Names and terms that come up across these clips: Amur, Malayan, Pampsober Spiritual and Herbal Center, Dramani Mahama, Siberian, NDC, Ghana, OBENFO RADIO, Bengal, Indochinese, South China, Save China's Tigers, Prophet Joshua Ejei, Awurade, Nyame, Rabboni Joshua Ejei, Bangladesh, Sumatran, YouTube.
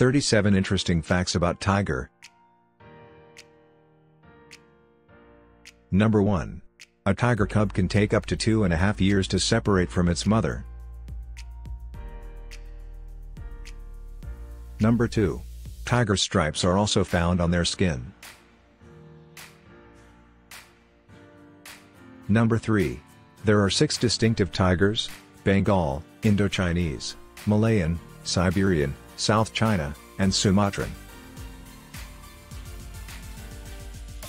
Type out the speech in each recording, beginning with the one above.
37 Interesting Facts About Tiger. Number 1. A tiger cub can take up to 2.5 years to separate from its mother. Number 2. Tiger stripes are also found on their skin. Number 3. There are 6 distinctive tigers: Bengal, Indochinese, Malayan, Siberian, South China, and Sumatran.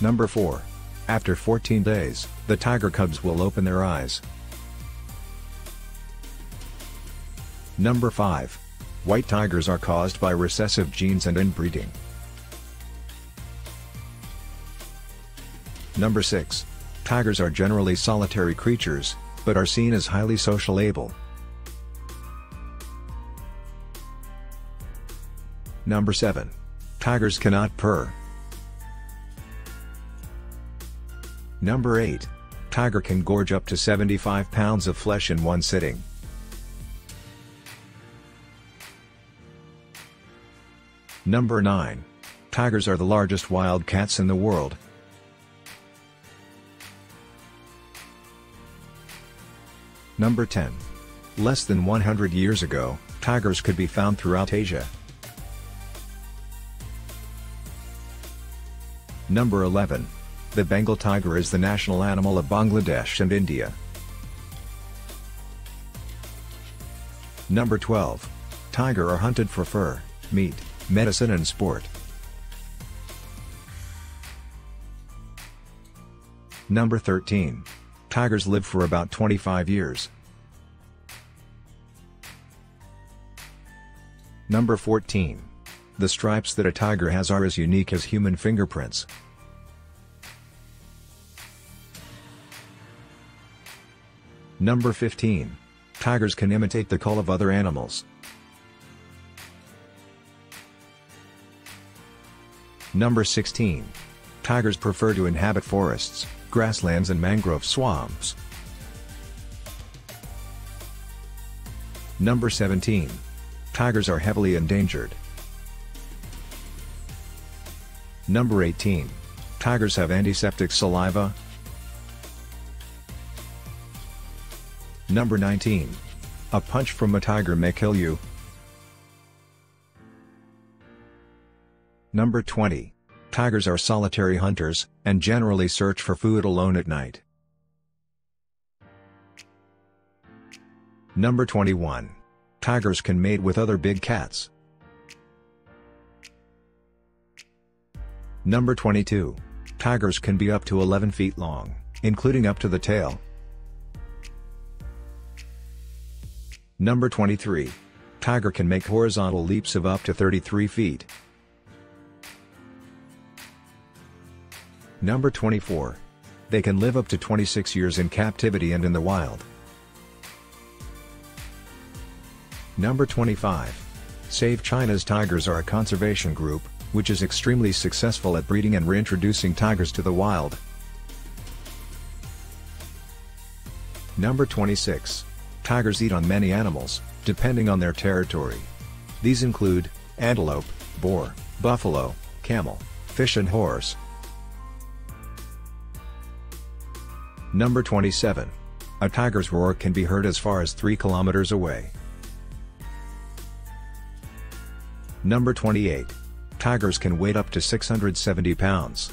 Number 4. After 14 days, the tiger cubs will open their eyes. Number 5. White tigers are caused by recessive genes and inbreeding. Number 6. Tigers are generally solitary creatures, but are seen as highly sociable. Number 7. Tigers cannot purr. Number 8. Tiger can gorge up to 75 pounds of flesh in one sitting. Number 9. Tigers are the largest wild cats in the world. Number 10. Less than 100 years ago, tigers could be found throughout Asia. Number 11. The Bengal tiger is the national animal of Bangladesh and India. Number 12. Tiger are hunted for fur, meat, medicine and sport. Number 13. Tigers live for about 25 years. Number 14. The stripes that a tiger has are as unique as human fingerprints. Number 15. Tigers can imitate the call of other animals. Number 16. Tigers prefer to inhabit forests, grasslands and mangrove swamps. Number 17. Tigers are heavily endangered. Number 18. Tigers have antiseptic saliva. Number 19. A punch from a tiger may kill you. Number 20. Tigers are solitary hunters, and generally search for food alone at night. Number 21. Tigers can mate with other big cats. Number 22. Tigers can be up to 11 feet long, including up to the tail. Number 23. Tiger can make horizontal leaps of up to 33 feet. Number 24. They can live up to 26 years in captivity and in the wild. Number 25. Save China's Tigers are a conservation group, which is extremely successful at breeding and reintroducing tigers to the wild. Number 26. Tigers eat on many animals, depending on their territory. These include antelope, boar, buffalo, camel, fish and horse. Number 27. A tiger's roar can be heard as far as 3 kilometers away. Number 28. Tigers can weigh up to 670 pounds.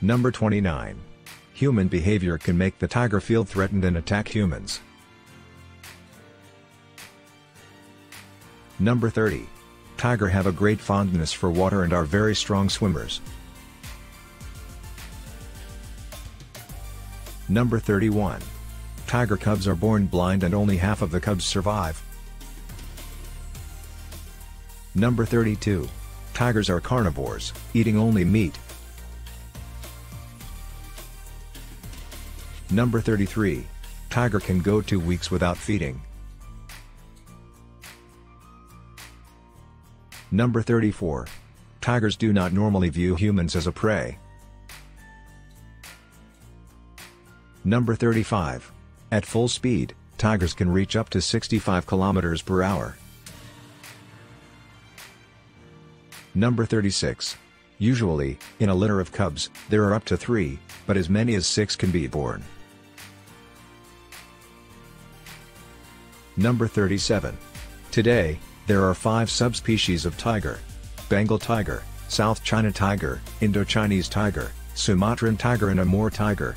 Number 29. Human behavior can make the tiger feel threatened and attack humans. Number 30. Tiger have a great fondness for water and are very strong swimmers. Number 31. Tiger cubs are born blind and only half of the cubs survive. Number 32. Tigers are carnivores, eating only meat. Number 33. Tiger can go 2 weeks without feeding. Number 34. Tigers do not normally view humans as a prey. Number 35. At full speed, tigers can reach up to 65 km per hour. Number 36. Usually, in a litter of cubs, there are up to 3, but as many as 6 can be born. Number 37. Today, there are 5 subspecies of tiger: Bengal tiger, South China tiger, Indochinese tiger, Sumatran tiger and Amur tiger,